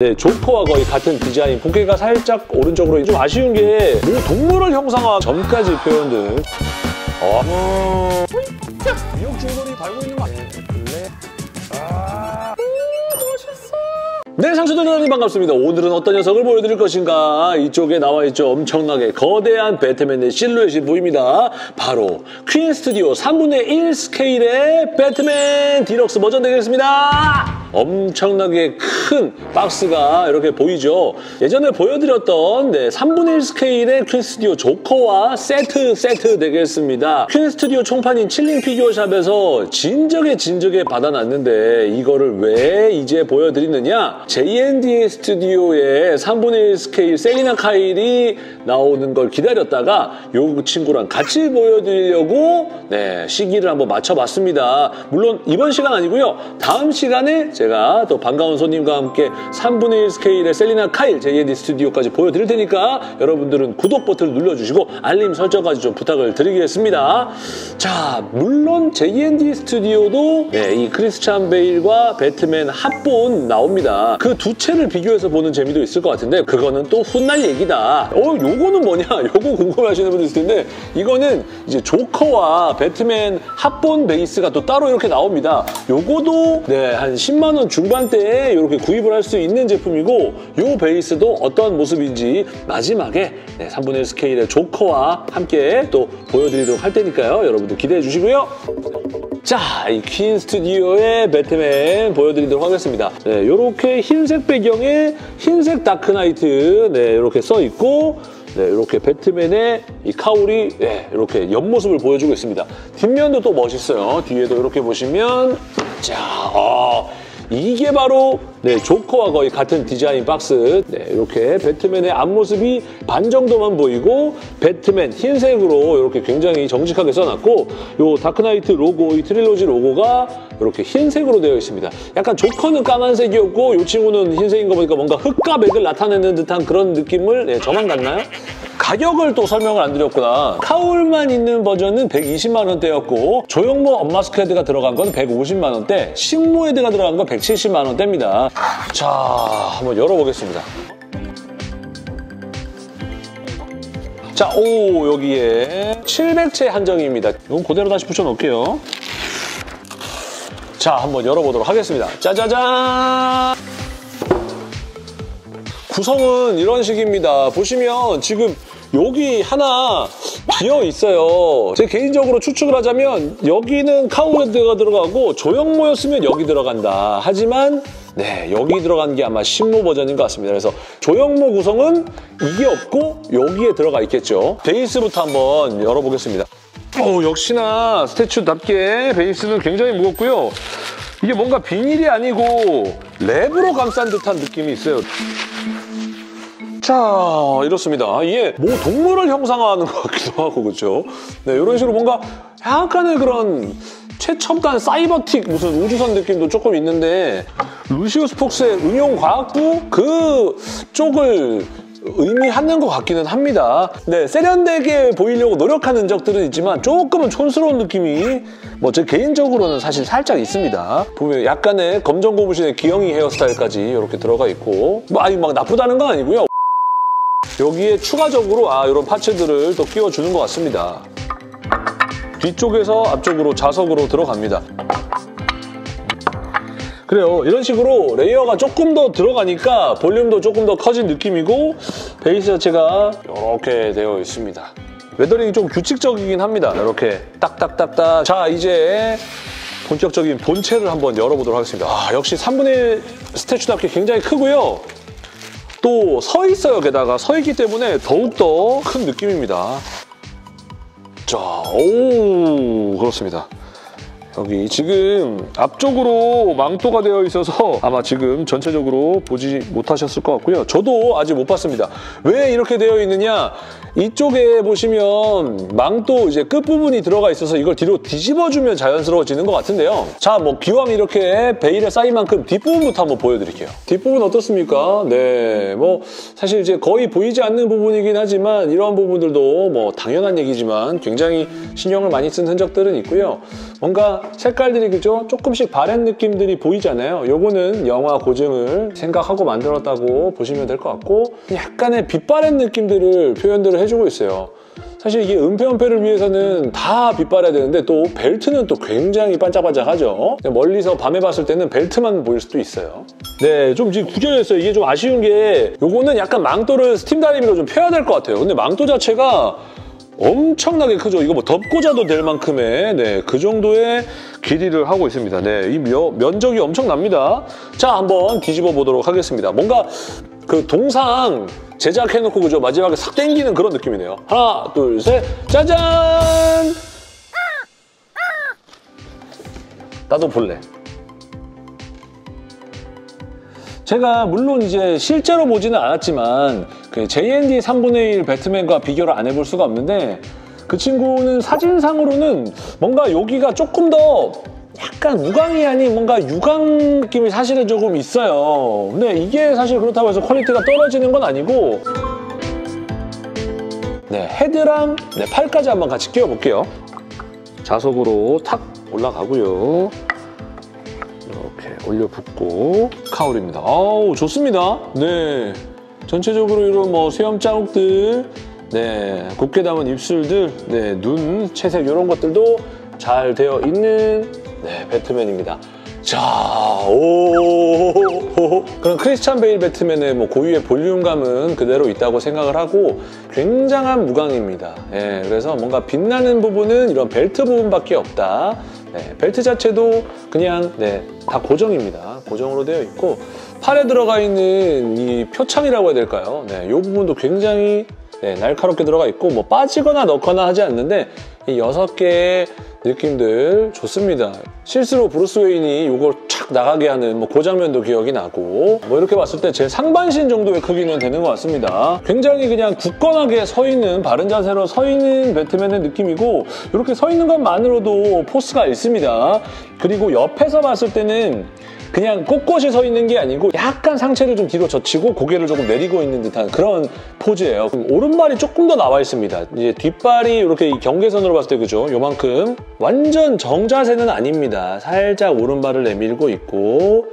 네, 조커와 거의 같은 디자인, 부캐가 살짝 오른쪽으로. 좀 아쉬운 게 뭐 동물을 형상화 전까지 표현들. 미역 줄거리 달고 있는 거 아니에요? 멋있어. 네, 상추들 여러분 반갑습니다. 오늘은 어떤 녀석을 보여드릴 것인가? 이쪽에 나와 있죠. 엄청나게 거대한 배트맨의 실루엣이 보입니다. 바로 퀸 스튜디오 3분의 1 스케일의 배트맨 디럭스 버전 되겠습니다. 엄청나게 큰 박스가 이렇게 보이죠. 예전에 보여드렸던 3분의 1 스케일의 퀸 스튜디오 조커와 세트 되겠습니다. 퀸 스튜디오 총판인 칠링 피규어샵에서 진적에 받아놨는데 이거를 왜 이제 보여드리느냐. JND 스튜디오의 3분의 1 스케일 셀리나 카일이 나오는 걸 기다렸다가 요 친구랑 같이 보여드리려고 시기를 한번 맞춰봤습니다. 물론 이번 시간 아니고요. 다음 시간에 제가 또 반가운 손님과 함께 3분의 1 스케일의 셀리나 카일 JND 스튜디오까지 보여드릴 테니까 여러분들은 구독 버튼을 눌러주시고 알림 설정까지 좀 부탁을 드리겠습니다. 자, 물론 JND 스튜디오도 이 크리스찬 베일과 배트맨 합본 나옵니다. 그 두 채를 비교해서 보는 재미도 있을 것 같은데 그거는 또 훗날 얘기다. 요거는 뭐냐? 요거 궁금해하시는 분들 있을 텐데 이거는 이제 조커와 배트맨 합본 베이스가 또 따로 이렇게 나옵니다. 요거도 한 10만 원 중반대에 이렇게 구입을 할 수 있는 제품이고 이 베이스도 어떠한 모습인지 마지막에 3분의 1 스케일의 조커와 함께 또 보여드리도록 할 테니까요. 여러분들 기대해 주시고요. 자, 이 퀸 스튜디오의 배트맨 보여드리도록 하겠습니다. 이렇게 흰색 배경에 흰색 다크나이트 이렇게 써있고 이렇게 배트맨의 이 카울이 이렇게 옆모습을 보여주고 있습니다. 뒷면도 또 멋있어요. 뒤에도 이렇게 보시면 자, 이게 바로 조커와 거의 같은 디자인 박스. 이렇게 배트맨의 앞모습이 반 정도만 보이고 배트맨 흰색으로 이렇게 굉장히 정직하게 써놨고 요 다크나이트 로고, 이 트릴로지 로고가 이렇게 흰색으로 되어 있습니다. 약간 조커는 까만색이었고 이 친구는 흰색인 거 보니까 뭔가 흑과 맥을 나타내는 듯한 그런 느낌을 저만 같나요? 가격을 또 설명을 안 드렸구나. 카울만 있는 버전은 120만 원대였고 조형모 엄마스크헤드가 들어간 건 150만 원대, 식모헤드가 들어간 건 170만 원대입니다. 자, 한번 열어보겠습니다. 자, 오, 여기에 700채 한정입니다. 이건 그대로 다시 붙여놓을게요. 자, 한번 열어보도록 하겠습니다. 짜자잔! 구성은 이런 식입니다. 보시면 지금 여기 하나 비어 있어요. 제 개인적으로 추측을 하자면 여기는 카우헤드가 들어가고 조형모였으면 여기 들어간다. 하지만 여기 들어간 게 아마 식모 버전인 것 같습니다. 그래서 조형모 구성은 이게 없고 여기에 들어가 있겠죠. 베이스부터 한번 열어보겠습니다. 오, 역시나 스태츄답게 베이스는 굉장히 무겁고요. 이게 뭔가 비닐이 아니고 랩으로 감싼 듯한 느낌이 있어요. 자, 이렇습니다. 이게 뭐 동물을 형상화하는 것 같기도 하고, 그렇죠? 이런 식으로 뭔가 약간의 그런 최첨단 사이버틱 무슨 우주선 느낌도 조금 있는데 루시우스 폭스의 응용과학부 그 쪽을 의미하는 것 같기는 합니다. 세련되게 보이려고 노력하는 흔적들은 있지만 조금은 촌스러운 느낌이 뭐 제 개인적으로는 사실 살짝 있습니다. 보면 약간의 검정 고무신의 기영이 헤어스타일까지 이렇게 들어가 있고 뭐 아니 막 나쁘다는 건 아니고요. 여기에 추가적으로 이런 파츠들을 또 끼워주는 것 같습니다. 뒤쪽에서 앞쪽으로 자석으로 들어갑니다. 그래요. 이런 식으로 레이어가 조금 더 들어가니까 볼륨도 조금 더 커진 느낌이고 베이스 자체가 이렇게 되어 있습니다. 웨더링이 좀 규칙적이긴 합니다. 이렇게 딱딱딱딱. 자, 이제 본격적인 본체를 한번 열어보도록 하겠습니다. 역시 3분의 1 스태츄답게 굉장히 크고요. 또 서 있어요. 게다가 서 있기 때문에 더욱더 큰 느낌입니다. 자, 오, 그렇습니다. 여기 지금 앞쪽으로 망토가 되어 있어서 아마 지금 전체적으로 보지 못하셨을 것 같고요. 저도 아직 못 봤습니다. 왜 이렇게 되어 있느냐? 이쪽에 보시면 망토 이제 끝부분이 들어가 있어서 이걸 뒤로 뒤집어주면 자연스러워지는 것 같은데요. 자, 뭐 기왕 이렇게 베일에 쌓인 만큼 뒷부분부터 한번 보여드릴게요. 뒷부분 어떻습니까? 뭐 사실 이제 거의 보이지 않는 부분이긴 하지만 이러한 부분들도 뭐 당연한 얘기지만 굉장히 신경을 많이 쓴 흔적들은 있고요. 뭔가 색깔들이 그죠? 조금씩 바랜 느낌들이 보이잖아요. 요거는 영화 고증을 생각하고 만들었다고 보시면 될 것 같고, 약간의 빛바랜 느낌들을 표현들을 해주고 있어요. 사실 이게 은폐를 위해서는 다 빛바래야 되는데, 또 벨트는 또 굉장히 반짝반짝하죠. 멀리서 밤에 봤을 때는 벨트만 보일 수도 있어요. 네, 좀 지금 구겨졌어요. 이게 좀 아쉬운 게, 요거는 약간 망토를 스팀 다리미로 좀 펴야 될 것 같아요. 근데 망토 자체가 엄청나게 크죠. 이거 뭐 덮고 자도 될 만큼의, 네, 그 정도의 길이를 하고 있습니다. 네, 이 면적이 엄청납니다. 자, 한번 뒤집어 보도록 하겠습니다. 뭔가 그 동상 제작해놓고 그죠? 마지막에 싹 당기는 그런 느낌이네요. 하나, 둘, 셋, 짜잔! 나도 볼래. 제가 물론 이제 실제로 보지는 않았지만 그 JND 3분의 1 배트맨과 비교를 안 해볼 수가 없는데, 그 친구는 사진상으로는 뭔가 여기가 조금 더 약간 무광이 아닌 뭔가 유광 느낌이 사실은 조금 있어요. 근데 이게 사실 그렇다고 해서 퀄리티가 떨어지는 건 아니고, 네, 헤드랑 네, 팔까지 한번 같이 끼워 볼게요. 자석으로 탁 올라가고요. 이렇게 올려붙고 카울입니다. 아우, 좋습니다. 네, 전체적으로 이런 뭐 수염 자국들, 네, 곱게 담은 입술들, 네, 눈 채색 이런 것들도 잘 되어 있는, 네, 배트맨입니다. 자, 오, 그럼 크리스찬 베일 배트맨의 뭐 고유의 볼륨감은 그대로 있다고 생각을 하고, 굉장한 무광입니다. 예, 그래서 뭔가 빛나는 부분은 이런 벨트 부분밖에 없다. 네, 벨트 자체도 그냥, 네, 다 고정입니다. 고정으로 되어 있고, 팔에 들어가 있는 이 표창이라고 해야 될까요? 네, 이 부분도 굉장히, 네, 날카롭게 들어가 있고, 뭐 빠지거나 넣거나 하지 않는데, 이 6개의 느낌들 좋습니다. 실수로 브루스 웨인이 이걸 착 나가게 하는 뭐 그 장면도 기억이 나고, 뭐 이렇게 봤을 때 제 상반신 정도의 크기는 되는 것 같습니다. 굉장히 그냥 굳건하게 서 있는, 바른 자세로 서 있는 배트맨의 느낌이고, 이렇게 서 있는 것만으로도 포스가 있습니다. 그리고 옆에서 봤을 때는 그냥 꼿꼿이 서 있는 게 아니고 약간 상체를 좀 뒤로 젖히고 고개를 조금 내리고 있는 듯한 그런 포즈예요. 오른발이 조금 더 나와 있습니다. 이제 뒷발이 이렇게 경계선으로 봤을 때 그죠? 요만큼 완전 정자세는 아닙니다. 살짝 오른발을 내밀고 있고,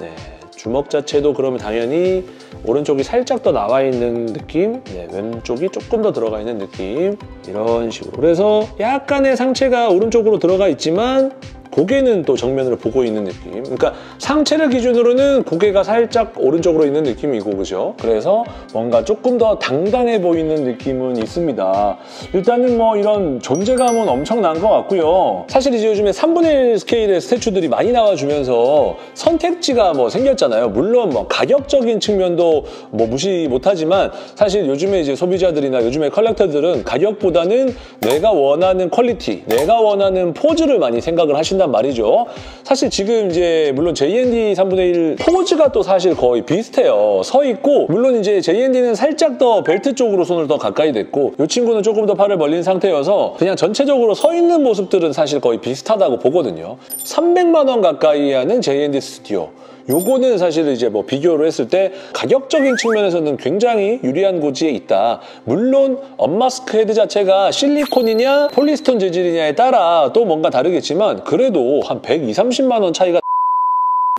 네, 주먹 자체도 그러면 당연히 오른쪽이 살짝 더 나와 있는 느낌, 네, 왼쪽이 조금 더 들어가 있는 느낌, 이런 식으로. 그래서 약간의 상체가 오른쪽으로 들어가 있지만 고개는 또 정면으로 보고 있는 느낌. 그러니까 상체를 기준으로는 고개가 살짝 오른쪽으로 있는 느낌이고, 그죠? 그래서 뭔가 조금 더 당당해 보이는 느낌은 있습니다. 일단은 뭐 이런 존재감은 엄청난 것 같고요. 사실 이제 요즘에 3분의 1 스케일의 스태츄들이 많이 나와주면서 선택지가 뭐 생겼잖아요. 물론 뭐 가격적인 측면도 뭐 무시 못하지만, 사실 요즘에 이제 소비자들이나 요즘에 컬렉터들은 가격보다는 내가 원하는 퀄리티, 내가 원하는 포즈를 많이 생각을 하신다 말이죠. 사실 지금 이제 물론 JND 3분의 1 포즈가 또 사실 거의 비슷해요. 서 있고, 물론 이제 JND는 살짝 더 벨트 쪽으로 손을 더 가까이 댔고, 이 친구는 조금 더 팔을 벌린 상태여서 그냥 전체적으로 서 있는 모습들은 사실 거의 비슷하다고 보거든요. 300만 원 가까이 하는 JND 스튜디오. 요거는 사실 이제 뭐 비교를 했을 때 가격적인 측면에서는 굉장히 유리한 고지에 있다. 물론 언마스크 헤드 자체가 실리콘이냐 폴리스톤 재질이냐에 따라 또 뭔가 다르겠지만, 그래도 한 120~130만 원 차이가.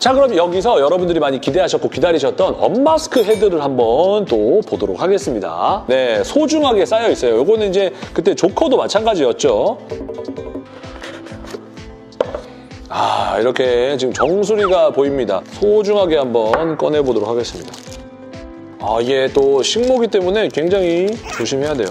자, 그럼 여기서 여러분들이 많이 기대하셨고 기다리셨던 언마스크 헤드를 한번 또 보도록 하겠습니다. 네, 소중하게 쌓여 있어요. 요거는 이제 그때 조커도 마찬가지였죠. 아, 이렇게 지금 정수리가 보입니다. 소중하게 한번 꺼내보도록 하겠습니다. 아, 이게 또 식목이기 때문에 굉장히 조심해야 돼요.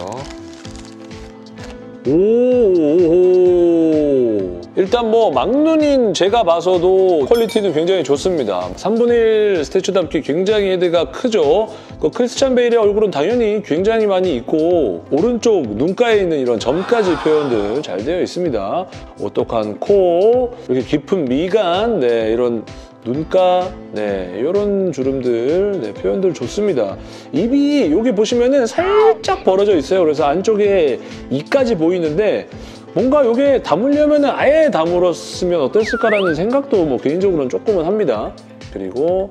오오오. 일단 뭐 막눈인 제가 봐서도 퀄리티는 굉장히 좋습니다. 3분의 1 스태츄답게 굉장히 헤드가 크죠. 그 크리스찬 베일의 얼굴은 당연히 굉장히 많이 있고, 오른쪽 눈가에 있는 이런 점까지 표현들 잘 되어 있습니다. 오똑한 코, 이렇게 깊은 미간, 네, 이런 눈가, 네, 이런 주름들, 네, 표현들 좋습니다. 입이 여기 보시면은 살짝 벌어져 있어요. 그래서 안쪽에 이까지 보이는데, 뭔가 여기에 담으려면은 아예 담으었으면 어땠을까라는 생각도 뭐 개인적으로는 조금은 합니다. 그리고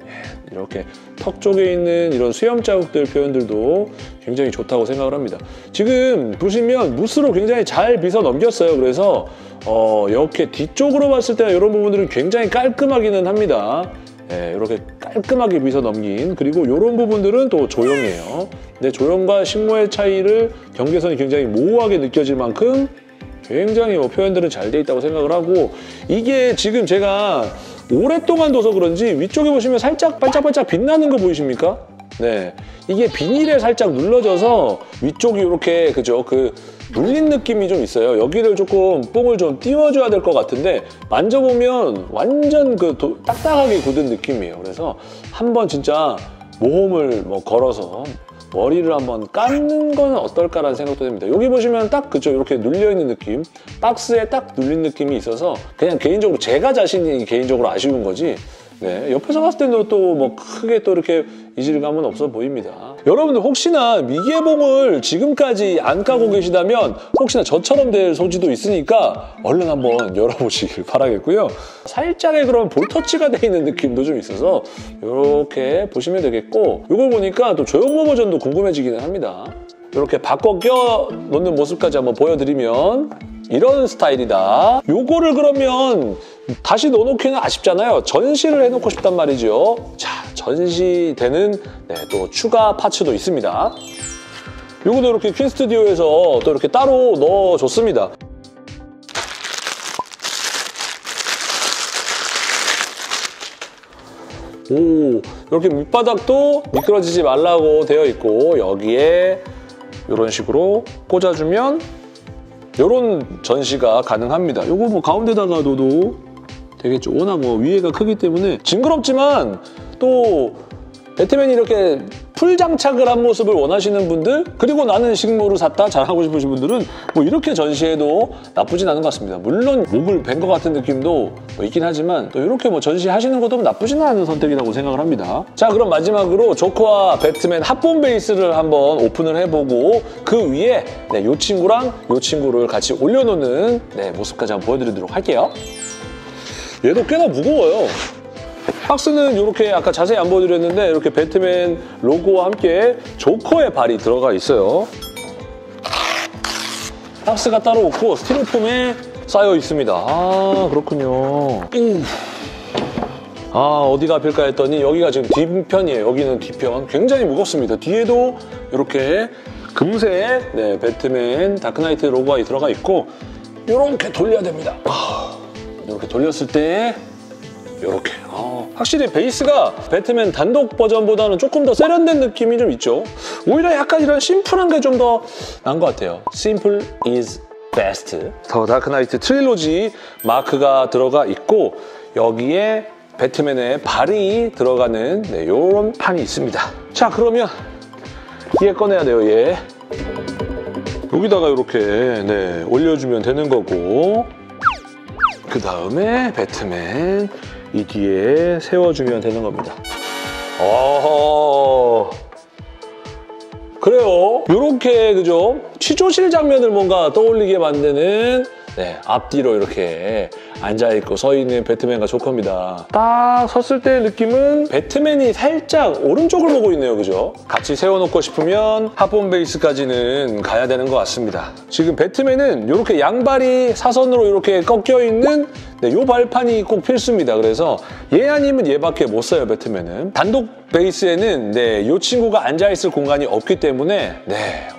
이렇게 턱 쪽에 있는 이런 수염 자국들 표현들도 굉장히 좋다고 생각을 합니다. 지금 보시면 무스로 굉장히 잘 빗어 넘겼어요. 그래서 이렇게 뒤쪽으로 봤을 때 이런 부분들은 굉장히 깔끔하기는 합니다. 네, 이렇게 깔끔하게 빗어 넘긴, 그리고 이런 부분들은 또 조형이에요. 근데 조형과 식모의 차이를 경계선이 굉장히 모호하게 느껴질 만큼 굉장히 표현들은 잘 돼 있다고 생각을 하고, 이게 지금 제가 오랫동안 둬서 그런지 위쪽에 보시면 살짝 반짝반짝 빛나는 거 보이십니까? 네, 이게 비닐에 살짝 눌러져서 위쪽이 이렇게, 그죠? 그 눌린 느낌이 좀 있어요. 여기를 조금 뽕을 좀 띄워줘야 될 것 같은데 만져보면 완전 그 딱딱하게 굳은 느낌이에요. 그래서 한번 진짜 모험을 걸어서 머리를 한번 깎는 건 어떨까라는 생각도 듭니다. 여기 보시면 딱 그죠? 이렇게 눌려있는 느낌, 박스에 딱 눌린 느낌이 있어서 그냥 개인적으로 제가 자신이 개인적으로 아쉬운 거지, 네, 옆에서 봤을 때도 또 크게 또 이렇게 이질감은 없어 보입니다. 여러분들 혹시나 미개봉을 지금까지 안 까고 계시다면 혹시나 저처럼 될 소지도 있으니까 얼른 한번 열어보시길 바라겠고요. 살짝의 그런 볼터치가 돼 있는 느낌도 좀 있어서 이렇게 보시면 되겠고, 이걸 보니까 또 조형모 버전도 궁금해지기는 합니다. 이렇게 바꿔 껴 놓는 모습까지 한번 보여드리면 이런 스타일이다. 요거를 그러면 다시 넣어놓기는 아쉽잖아요. 전시를 해놓고 싶단 말이죠. 자, 전시되는 또 추가 파츠도 있습니다. 요것도 이렇게 퀸 스튜디오에서 또 이렇게 따로 넣어줬습니다. 오, 이렇게 밑바닥도 미끄러지지 말라고 되어 있고, 여기에 이런 식으로 꽂아주면 이런 전시가 가능합니다. 요거 가운데다가 넣어도 되겠죠. 워낙 위에가 크기 때문에 징그럽지만 또 배트맨이 이렇게 풀 장착을 한 모습을 원하시는 분들, 그리고 나는 식물을 샀다 잘하고 싶으신 분들은 이렇게 전시해도 나쁘진 않은 것 같습니다. 물론 목을 벤 것 같은 느낌도 있긴 하지만 또 이렇게 전시하시는 것도 나쁘진 않은 선택이라고 생각을 합니다. 자, 그럼 마지막으로 조커와 배트맨 합본 베이스를 한번 오픈을 해보고 그 위에 이 친구랑 이 친구를 같이 올려놓는 모습까지 한번 보여드리도록 할게요. 얘도 꽤나 무거워요. 박스는 이렇게 아까 자세히 안 보여드렸는데 이렇게 배트맨 로고와 함께 조커의 발이 들어가 있어요. 박스가 따로 없고 스티로폼에 쌓여 있습니다. 아, 그렇군요. 아, 어디가 앞일까 했더니 여기가 지금 뒷편이에요. 여기는 뒷편. 굉장히 무겁습니다. 뒤에도 이렇게 금색 배트맨 다크나이트 로고가 들어가 있고 이렇게 돌려야 됩니다. 이렇게 돌렸을 때 이렇게. 확실히 베이스가 배트맨 단독 버전보다는 조금 더 세련된 느낌이 좀 있죠. 오히려 약간 이런 심플한 게 좀 더 나은 것 같아요. Simple is best. 더 다크나이트 트릴로지 마크가 들어가 있고 여기에 배트맨의 발이 들어가는 이런 판이 있습니다. 자, 그러면 얘 꺼내야 돼요, 얘. 여기다가 이렇게 올려주면 되는 거고, 그 다음에 배트맨 이 뒤에 세워주면 되는 겁니다. 그래요. 요렇게, 그죠? 취조실 장면을 뭔가 떠올리게 만드는, 앞뒤로 이렇게 앉아있고 서있는 배트맨과 조커입니다. 딱 섰을 때의 느낌은 배트맨이 살짝 오른쪽을 보고 있네요, 그죠? 같이 세워놓고 싶으면 합본 베이스까지는 가야 되는 것 같습니다. 지금 배트맨은 이렇게 양발이 사선으로 이렇게 꺾여있는 요 발판이 꼭 필수입니다. 그래서 얘 아니면 얘밖에 못 써요, 배트맨은. 단독 베이스에는 요 친구가 앉아있을 공간이 없기 때문에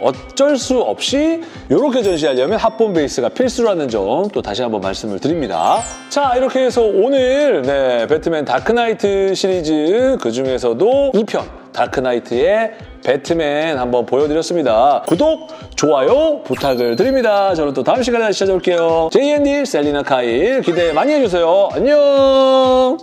어쩔 수 없이 이렇게 전시하려면 합본 베이스가 필수라는 점 또 다시 한번 말씀을 드립니다. 자, 이렇게 해서 오늘 배트맨 다크나이트 시리즈 그중에서도 2편 다크나이트의 배트맨 한번 보여드렸습니다. 구독, 좋아요 부탁을 드립니다. 저는 또 다음 시간에 다시 찾아올게요. JND 셀리나 카일 기대 많이 해주세요. 안녕!